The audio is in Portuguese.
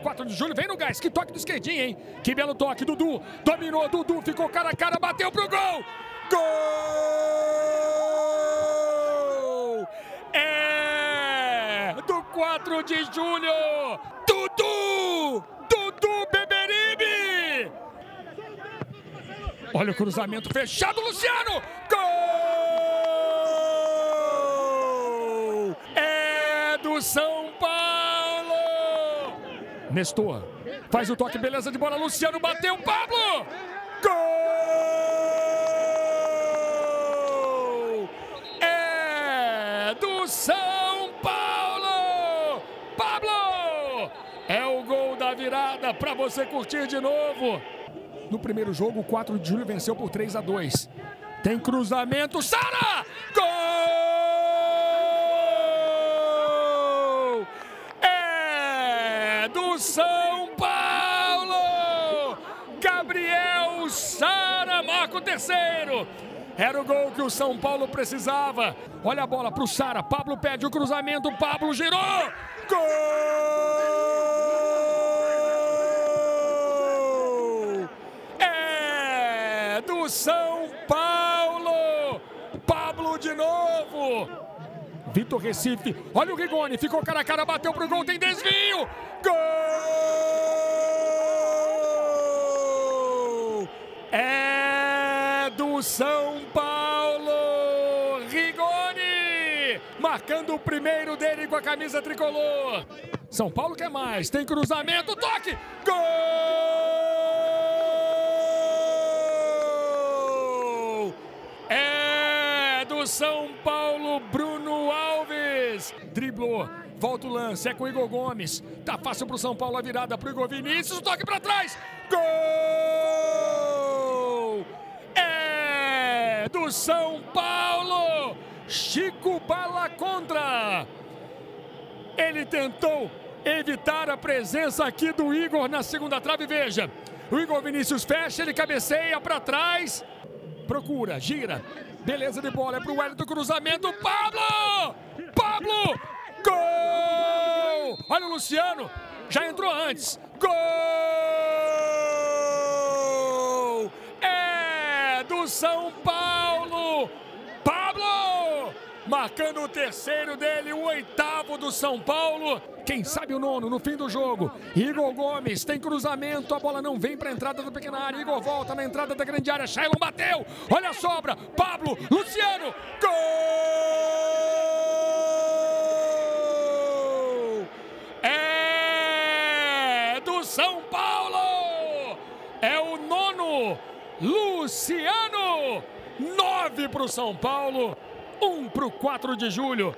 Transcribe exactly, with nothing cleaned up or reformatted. quatro de julho, vem no gás, que toque do esquerdinho, hein? Que belo toque, Dudu, dominou, Dudu, ficou cara a cara, bateu pro gol! Gol! É do quatro de julho, Dudu! Dudu Beberibe! Olha o cruzamento fechado, Luciano! Gol! É do São Paulo! Nestor, faz o toque, beleza de bola, Luciano bateu, Pablo! Gol! É do São Paulo! Pablo! É o gol da virada para você curtir de novo. No primeiro jogo, o quatro de julho venceu por três a dois. Tem cruzamento, Sara! Gol! Do São Paulo, Gabriel Sara marca o terceiro, era o gol que o São Paulo precisava. Olha a bola pro Sara, Pablo pede o cruzamento, Pablo girou, gol! É do São Paulo, Pablo de novo. Vitor Recife, olha o Rigoni, ficou cara a cara, bateu pro gol, tem desvio! Gol! É do São Paulo! Rigoni, marcando o primeiro dele com a camisa tricolor. São Paulo quer mais, tem cruzamento, toque! Gol! É do São Paulo, Bruno Alves! Driblou. Volta o lance, é com o Igor Gomes. Tá fácil pro São Paulo a virada pro Igor Vinícius. Toque pra trás. Gol! É do São Paulo! Chico Bala contra. Ele tentou evitar a presença aqui do Igor na segunda trave. Veja, o Igor Vinícius fecha, ele cabeceia pra trás. Procura, gira. Beleza de bola, é pro Wellington, cruzamento. Pablo! Pablo! Gol! Olha o Luciano, já entrou antes. Gol! É do São Paulo! Pablo! Marcando o terceiro dele, o oitavo do São Paulo. Quem sabe o nono no fim do jogo. Igor Gomes tem cruzamento, a bola não vem para a entrada da pequena área. Igor volta na entrada da grande área, Chailo bateu. Olha a sobra, Pablo, Luciano, gol! São Paulo é o nono, Luciano, nove para o São Paulo, um para o quatro de julho.